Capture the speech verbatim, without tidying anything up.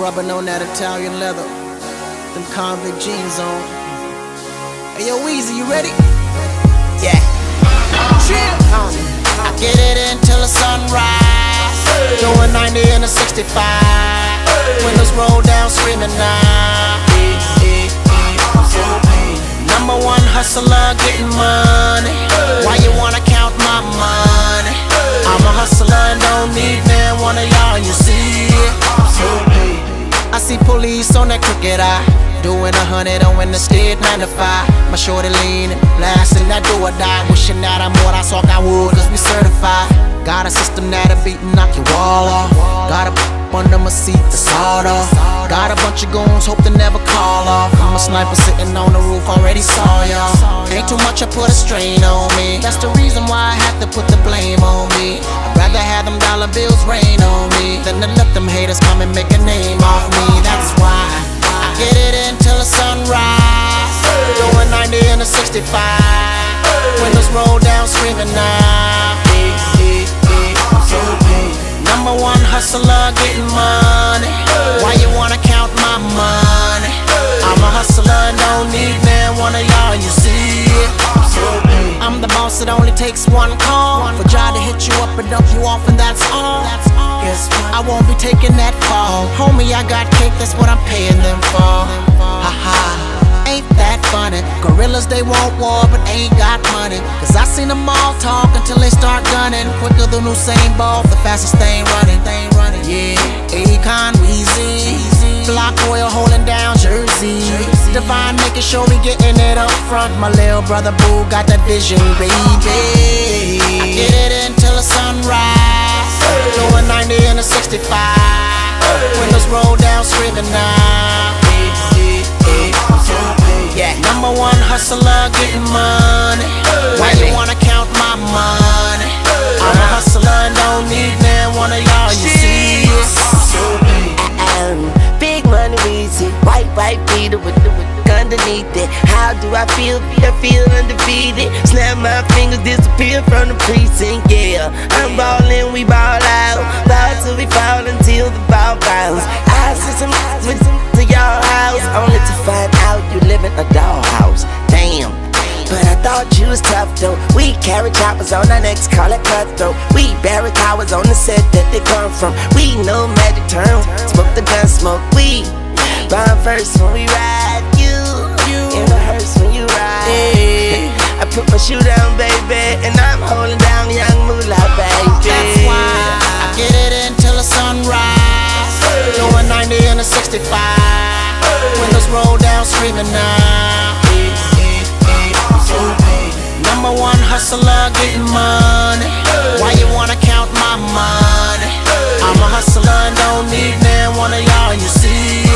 rubbing on that Italian leather, them convict jeans on. Hey yo, Weezy, you ready? Yeah. Chill. I get it in till the sunrise, doing ninety in a sixty-five, windows roll down screaming now. Number one hustler getting money, why you wanna count my money? I'm a hustler and don't need man, one of y'all, you see. I see police on that crooked eye, doing a hundred on when the stead nine to five. My shorty leaning, blasting that do or die, wishing that I'm what I saw I would, cause we certified. Got a system that'll beat and knock your wall off. Got a p*** under my seat to sawed off. Got a bunch of goons, hope they never call off. I'm a sniper sitting on the roof, already saw y'all. Ain't too much, I put a strain on me. That's the reason why I have to put the blame on me. I'd rather have them dollar bills rain on me than to let them haters come and make a name off me. That's why I get it in till the sunrise, doing ninety in a sixty-five, windows roll down screaming now. Number one hustler getting money, why you wanna count my money? I'm a hustler, don't need man, one of y'all, you see. I'm the boss, it only takes one call for Jah to hit you up and dump you off, and that's all. I won't be taking that fall, homie, I got cake, that's what I'm paying them for. Ha ha. Ain't that funny? Gorillas, they want war but ain't got money. Cause I seen them all talk until they start gunning. Quicker than Usain Bolt, the fastest thing running. Yeah, Akon, Weezy, Block Royal holding down Jersey. Divine making sure we getting it up front. My little brother Boo got that vision, baby. I get it in till the sunrise, doing ninety in a sixty-five, windows roll down screaming now. Yeah. Number one hustler getting money, why you wanna count my money? I'm a hustler and don't need man, one of y'all, you see. Big money Weezy, white, white Peter with the, with the underneath it. How do I feel? I feel undefeated. Snap my fingers, disappear from the precinct, yeah. I'm ballin', we ball out, ball till we fall until the ball bounce. I see some with to y'all house, only to find out you live in a dollhouse. Damn, but I thought you was tough though. We carry choppers on our necks, call it cutthroat. We bury towers on the set that they come from. We know magic term, smoke the gun, smoke weed. Bomb first when we ride you, in the hearse when you ride. Yeah. I put my shoe down, baby, and I'm holding down young moolah, baby. That's why I get it in till the sunrise, doing ninety in a sixty-five. Windows roll down screaming now. Number one hustler getting money, why you wanna count my money? I'm a hustler and don't need man, one of y'all, you see.